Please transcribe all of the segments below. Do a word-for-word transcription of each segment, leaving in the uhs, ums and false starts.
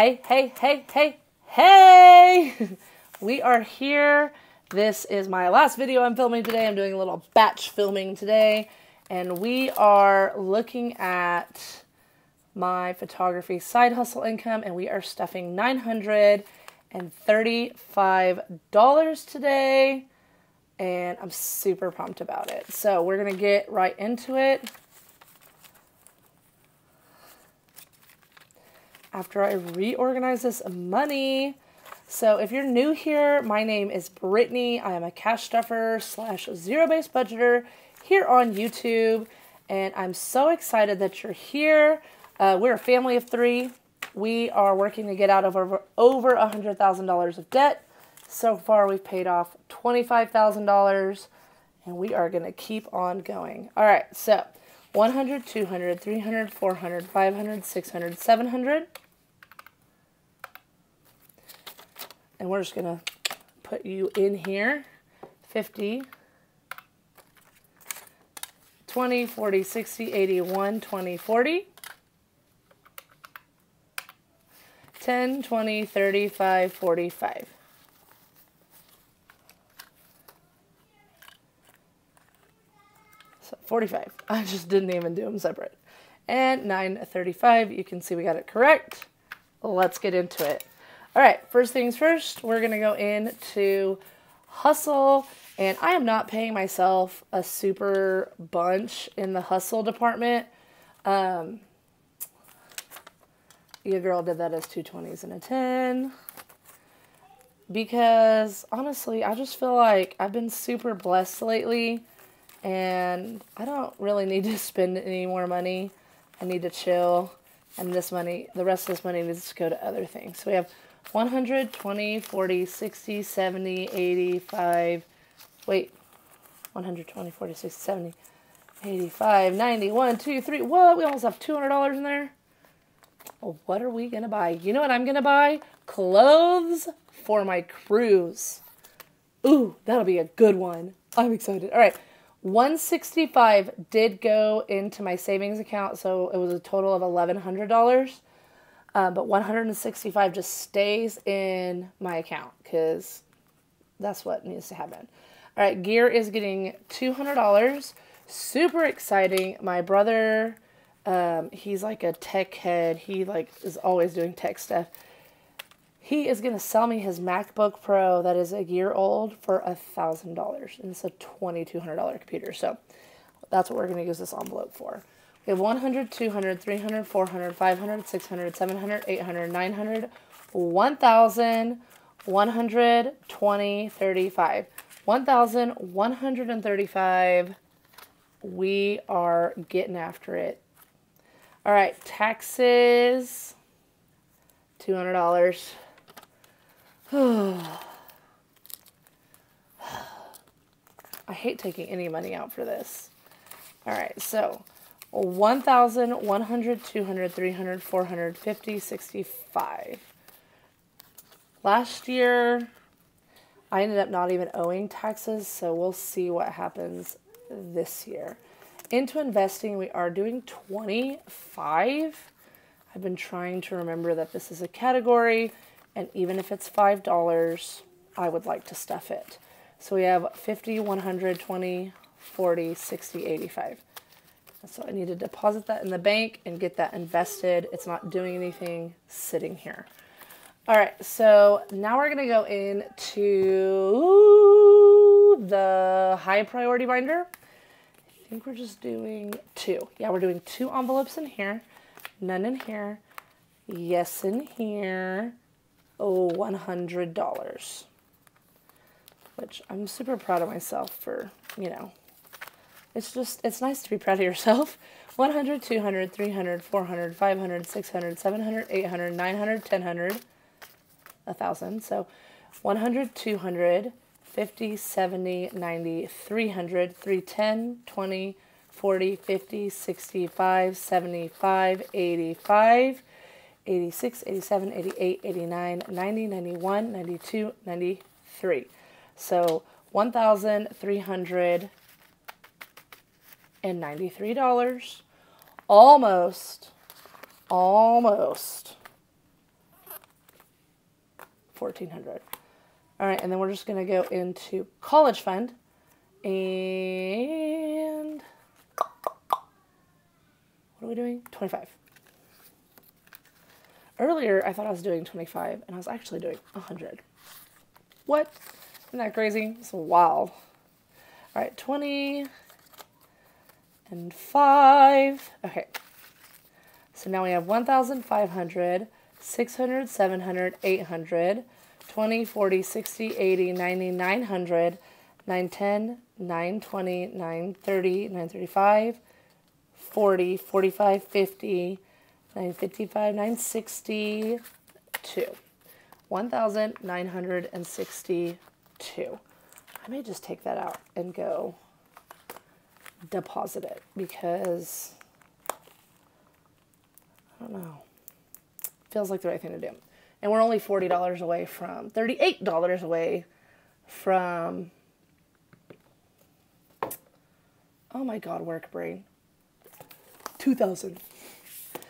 Hey, hey, hey, hey, hey! We are here. This is my last video I'm filming today. I'm doing a little batch filming today. And we are looking at my photography side hustle income. And we are stuffing nine hundred thirty-five dollars today. And I'm super pumped about it. So we're going to get right into it. After I reorganize this money. So if you're new here, my name is Brittany. I am a cash stuffer slash zero-based budgeter here on YouTube. And I'm so excited that you're here. Uh, we're a family of three. We are working to get out of over, over one hundred thousand dollars of debt. So far, we've paid off twenty-five thousand dollars. And we are going to keep on going. All right, so one hundred, two hundred, three hundred, four hundred, five hundred, six hundred, seven hundred. And we're just going to put you in here. fifty, twenty, forty, sixty, eighty, one, twenty, forty, ten, twenty, thirty, five, forty-five. So forty-five. I just didn't even do them separate. And nine thirty-five. You can see we got it correct. Let's get into it. All right, first things first, we're going to go into hustle, and I am not paying myself a super bunch in the hustle department. Um, your girl did that as two twenties and a ten, because honestly, I just feel like I've been super blessed lately, and I don't really need to spend any more money. I need to chill, and this money, the rest of this money needs to go to other things. So we have one hundred, twenty, forty, sixty, seventy, eighty, five, wait, one hundred, twenty, forty, sixty, seventy, eighty-five, ninety, one, two, three, what? We almost have two hundred dollars in there. Well, what are we going to buy? You know what I'm going to buy? Clothes for my cruise. Ooh, that'll be a good one. I'm excited. All right, one hundred sixty-five dollars did go into my savings account, so it was a total of eleven hundred dollars. Uh, but one hundred sixty-five dollars just stays in my account because that's what needs to happen. All right, gear is getting two hundred dollars. Super exciting. My brother, um, he's like a tech head. He like is always doing tech stuff. He is going to sell me his MacBook Pro that is a year old for one thousand dollars. And it's a twenty-two hundred dollar computer. So that's what we're going to use this envelope for. We have one hundred, two hundred, three hundred, four hundred, five hundred, six hundred, seven hundred, eight hundred, nine hundred, one thousand, one hundred, twenty, thirty-five, one thousand one hundred thirty-five. We are getting after it. All right, taxes, two hundred dollars. I hate taking any money out for this. All right, so one thousand, one hundred, two hundred, three hundred, four hundred, fifty, sixty-five. Last year, I ended up not even owing taxes, so we'll see what happens this year. Into investing, we are doing twenty-five. I've been trying to remember that this is a category, and even if it's five dollars, I would like to stuff it. So we have fifty, one hundred, twenty, forty, sixty, eighty-five. So I need to deposit that in the bank and get that invested. It's not doing anything sitting here. All right, so now we're going to go into the high priority binder. I think we're just doing two. Yeah, we're doing two envelopes in here. None in here. Yes in here. Oh, one hundred dollars. Which I'm super proud of myself for, you know, it's just, it's nice to be proud of yourself. one hundred, two hundred, three hundred, four hundred, five hundred, six hundred, seven hundred, eight hundred, nine hundred, ten hundred, one thousand. So one hundred, two hundred, fifty, seventy, ninety, three hundred, three ten, twenty, forty, fifty, sixty-five, seventy-five, eighty-five, eighty-six, eighty-seven, eighty-eight, eighty-nine, ninety, ninety-one, ninety-two, ninety-three. So one thousand three hundred dollars. And ninety-three dollars, almost, almost fourteen hundred. All right, and then we're just gonna go into college fund and what are we doing? twenty-five. Earlier, I thought I was doing twenty-five and I was actually doing one hundred. What? Isn't that crazy? It's wild. All right, twenty and five. Okay. So now we have one thousand five hundred, six hundred, seven hundred, eight hundred, twenty, forty, sixty, eighty, ninety, nine hundred, nine ten, nine twenty, nine thirty, nine thirty-five, forty, forty-five, fifty, nine fifty-five, nine sixty-two. one thousand nine hundred sixty-two. I may just take that out and go deposit it because I don't know. Feels like the right thing to do. And we're only forty dollars away from, thirty-eight dollars away from, oh my God, work brain, two thousand dollars.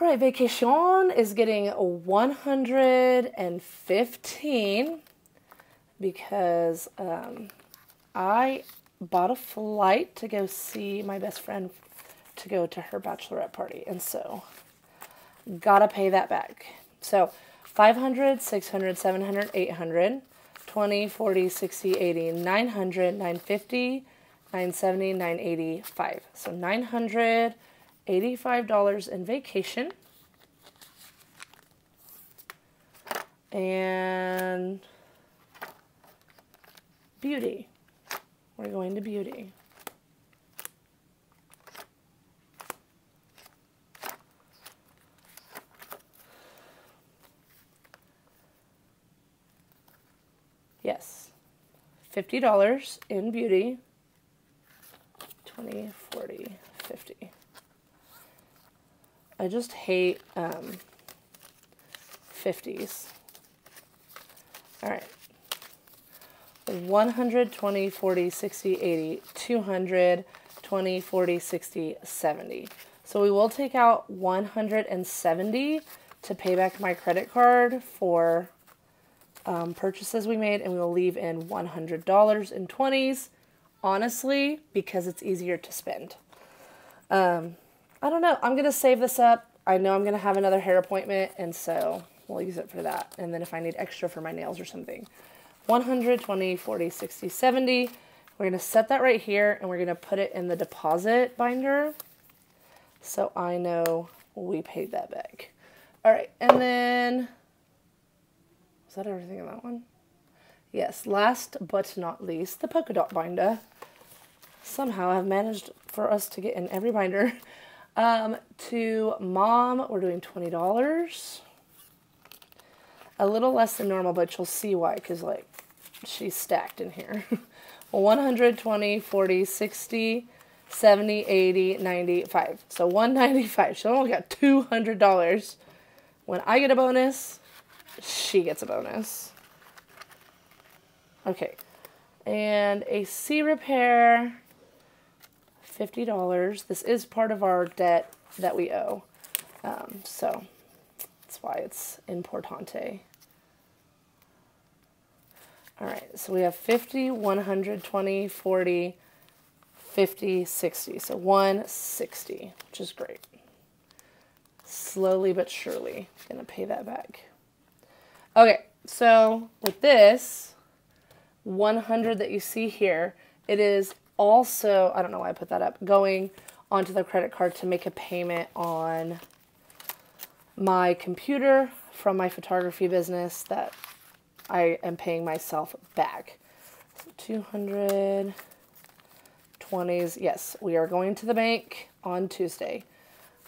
All right, vacation is getting one hundred fifteen because um, I bought a flight to go see my best friend to go to her bachelorette party, and so gotta pay that back. So five hundred, six hundred, seven hundred, eight hundred, twenty, forty, sixty, eighty, nine hundred, nine fifty, nine seventy, nine eighty-five. So nine hundred eighty-five dollars in vacation, and beauty. We're going to beauty. Yes, fifty dollars in beauty, twenty, forty, fifty. I just hate um, fifties. All right, one hundred, twenty, forty, sixty, eighty, two hundred, twenty, forty, sixty, seventy. So we will take out one hundred seventy to pay back my credit card for Um, purchases we made, and we'll leave in one hundred dollars in twenties, honestly, because it's easier to spend. Um, I don't know. I'm going to save this up. I know I'm going to have another hair appointment, and so we'll use it for that. And then if I need extra for my nails or something, one hundred, twenty, forty, sixty, seventy. We're going to set that right here, and we're going to put it in the deposit binder, so I know we paid that back. All right, and then is that everything in that one? Yes, last but not least, the polka dot binder. Somehow I've managed for us to get in every binder. Um, to mom, we're doing twenty dollars. A little less than normal, but you'll see why, because like she's stacked in here. Well, one hundred, twenty, forty, sixty, seventy, eighty, ninety-five. So one ninety-five. She only got two hundred dollars. When I get a bonus, she gets a bonus. Okay. And A C repair, fifty dollars. This is part of our debt that we owe. Um, so that's why it's importante. All right. So we have fifty, one hundred, twenty, forty, fifty, sixty. So one sixty, which is great. Slowly but surely going to pay that back. Okay, so with this one hundred that you see here, it is also, I don't know why I put that up, going onto the credit card to make a payment on my computer from my photography business that I am paying myself back. So two hundred twenties, yes, we are going to the bank on Tuesday.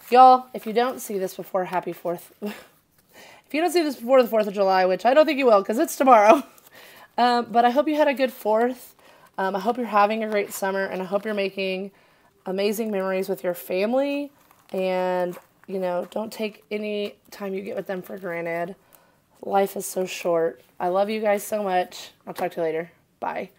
Y'all, if you don't see this before, happy fourth. If you don't see this before the fourth of July, which I don't think you will because it's tomorrow, um, but I hope you had a good fourth. Um, I hope you're having a great summer, and I hope you're making amazing memories with your family, and, you know, don't take any time you get with them for granted. Life is so short. I love you guys so much. I'll talk to you later. Bye.